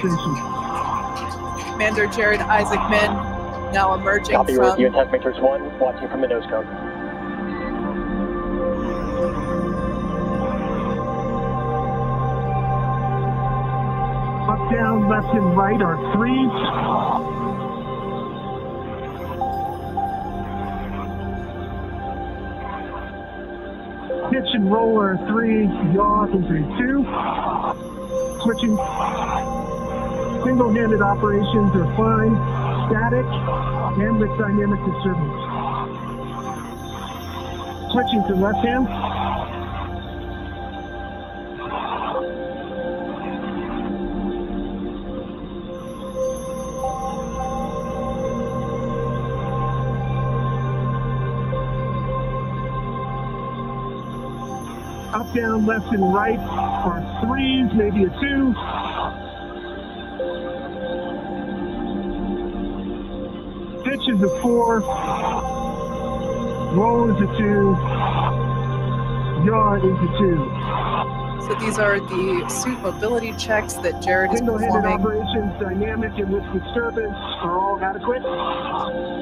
Jason. Commander Jared Isaacman now emerging Copy from... Copy, UNTEC Matrix 1, watching from the nose cone. Up, down, left, and right are threes. Pitch and roller 3, yaw 3-2. Switching. Single-handed operations are fine. Static and with dynamic disturbance. Switching to left hand. Up, down, left, and right are threes, maybe a two. Pitch is a four. Roll is a two. Yaw is a two. So these are the suit mobility checks that Jared is performing. Single-handed operations, dynamic and with disturbance are all adequate.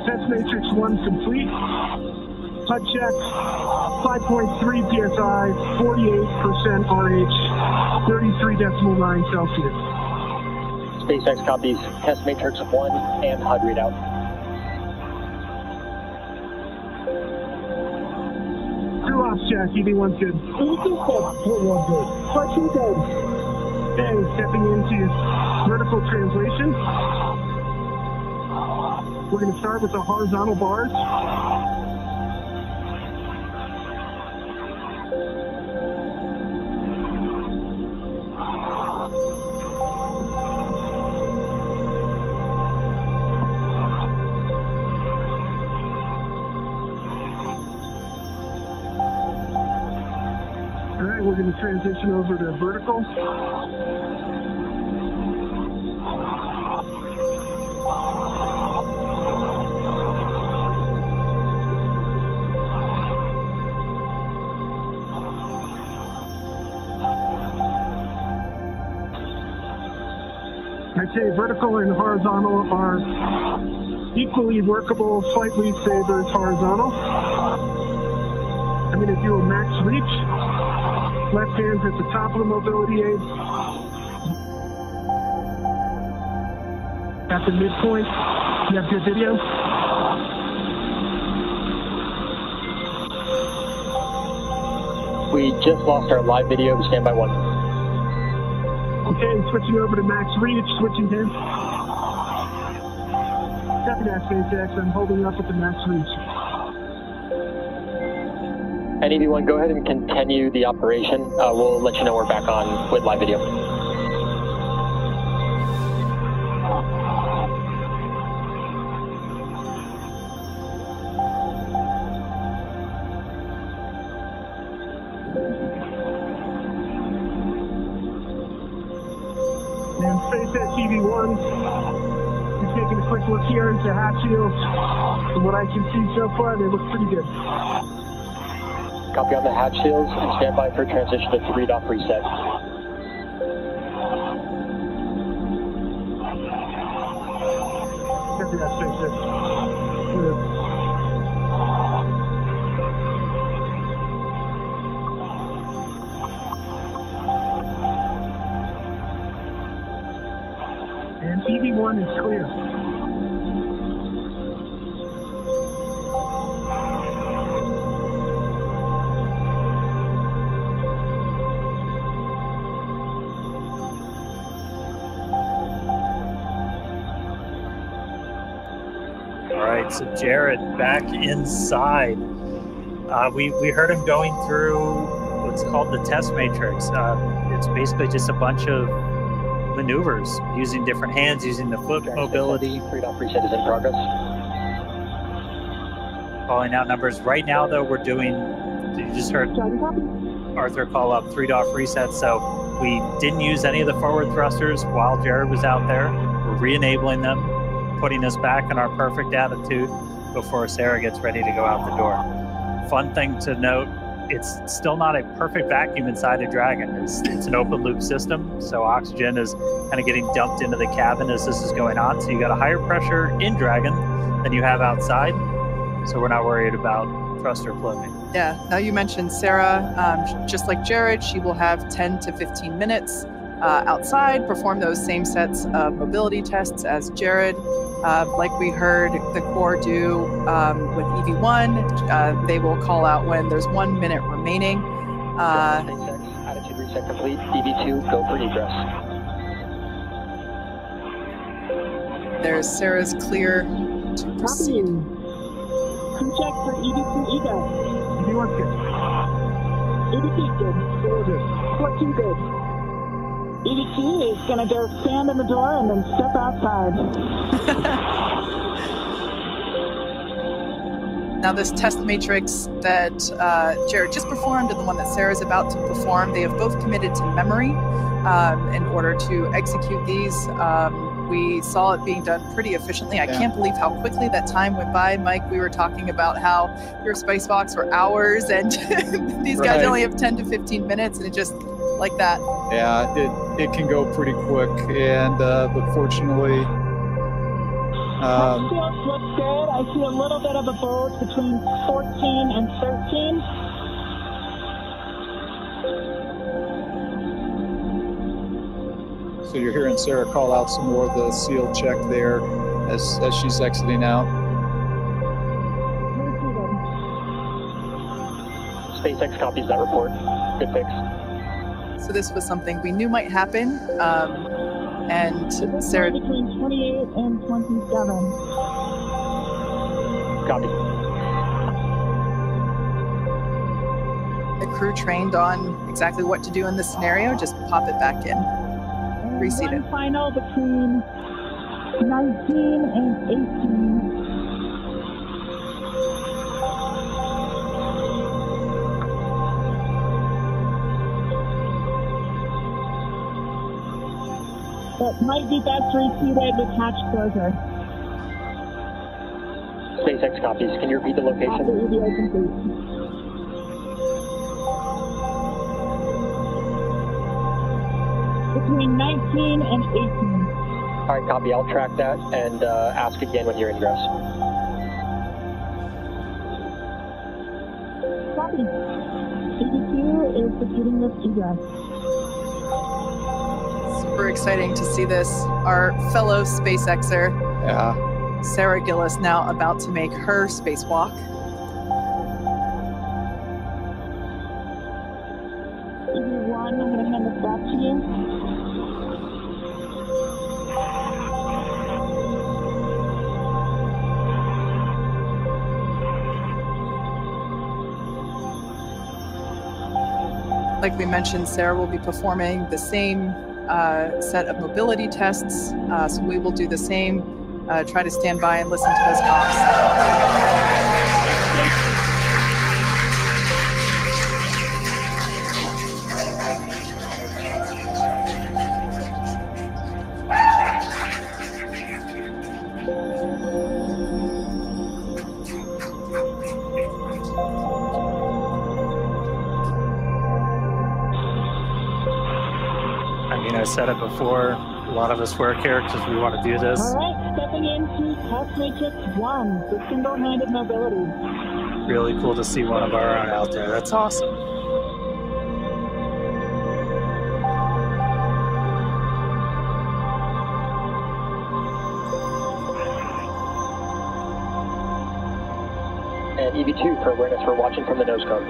Test matrix 1 complete. HUD check, 5.3 PSI, 48% RH, 33.9 Celsius. SpaceX copies, test matrix 1 and HUD readout. Crew ops check, EV1 good. EV1 good. Touching dead. Okay, stepping into vertical translation. We're going to start with the horizontal bars. We're going to transition over to vertical. I'd say vertical and horizontal are equally workable, slightly favored horizontal. I'm going to do a max reach. Left hand's at the top of the mobility aid. At the midpoint, you have good video. We just lost our live video. Stand by one. Okay, switching over to max reach, switching hands. Stepping at SpaceX, I'm holding up at the max reach. And EV1, go ahead and continue the operation. We'll let you know we're back on with live video. And SpaceX EV1 is taking a quick look here into half shields. From what I can see so far, they look pretty good. Copy on the hatch seals and stand by for transition to 3-DoF reset. Copy that, SpaceX. Good. And EV1 is clear. So Jared back inside. We heard him going through what's called the test matrix. It's basically just a bunch of maneuvers using different hands, using the foot mobility. 3-DoF reset is in progress. Calling out numbers. Right now, though, we're doing, you just heard Arthur call up 3-DoF reset. So we didn't use any of the forward thrusters while Jared was out there. We're re-enabling them, putting us back in our perfect attitude before Sarah gets ready to go out the door. Fun thing to note, it's still not a perfect vacuum inside a Dragon. It's an open loop system, so oxygen is kind of getting dumped into the cabin as this is going on. So you got a higher pressure in Dragon than you have outside. So we're not worried about thruster floating. Yeah, now you mentioned Sarah, just like Jared, she will have 10 to 15 minutes outside, perform those same sets of mobility tests as Jared. Like we heard the Corps do with EV1, they will call out when there's 1 minute remaining. Attitude reset complete. EV2, go for egress. There's Sarah's clear to proceed. Check for EV2 egress. EV1 good. EV2 good. Order. 14 good. EVT is going to go stand in the door and then step outside. Now this test matrix that Jared just performed and the one that Sarah's about to perform, they have both committed to memory in order to execute these. We saw it being done pretty efficiently. I can't believe how quickly that time went by. Mike, we were talking about how your spacewalks were hours and these guys only have 10 to 15 minutes and it just like that. Yeah, it can go pretty quick, and but fortunately, I still look good. I see a little bit of a bulge between 14 and 13. So you're hearing Sarah call out some more of the seal check there as she's exiting out. SpaceX copies that report. Good fix. So this was something we knew might happen, and Sarah... Between 28 and 27. Copy. The crew trained on exactly what to do in this scenario, just pop it back in. And reseat it. Final between 19 and 18. That might be best repeated with hatch closure. SpaceX copies. Can you repeat the location? EVA complete. Between 19 and 18. All right, copy. I'll track that and ask again when you're ingress. Copy. EV2 is repeating with egress. Super exciting to see this. Our fellow SpaceXer, Sarah Gillis, now about to make her spacewalk. EV1, I'm going to hand this back to you. Like we mentioned, Sarah will be performing the same set of mobility tests, so we will do the same. Try to stand by and listen to those cops. I said it before, a lot of us work here because we want to do this. All right, stepping into test matrix 1, the single-handed mobility. Really cool to see one of our own out there. That's awesome. And EV2 for awareness, we're watching from the nose cone.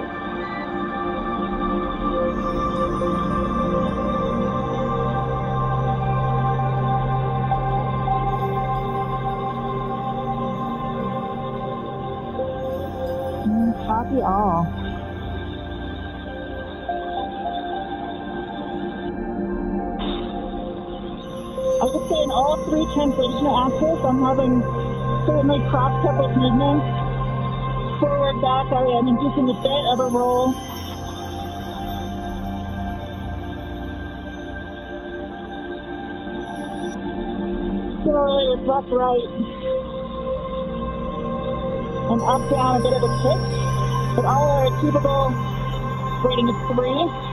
Copy all. I would say in all three translational axes, I'm having certainly cross-coupled movements. Forward, back, I am inducing a bit of a roll. Similarly with left, right, and up, down, a bit of a kick. But all are achievable rating of 3.